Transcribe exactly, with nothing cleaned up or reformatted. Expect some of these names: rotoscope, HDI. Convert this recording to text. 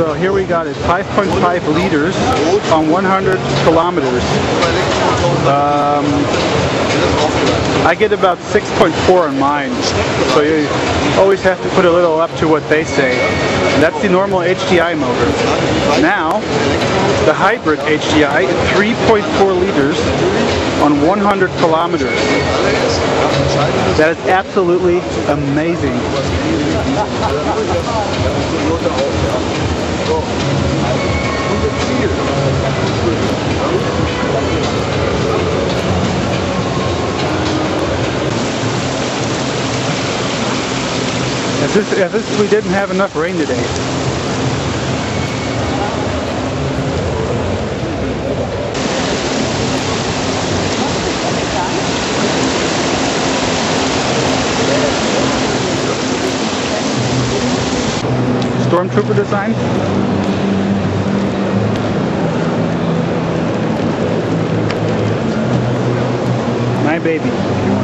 So here we got is five point five liters on one hundred kilometers. Um, I get about six point four on mine, so you always have to put a little up to what they say. That's the normal H D I motor. Now, the hybrid H D I, three point four liters on one hundred kilometers. That is absolutely amazing. As if, as if we didn't have enough rain today. Stormtrooper design. My baby.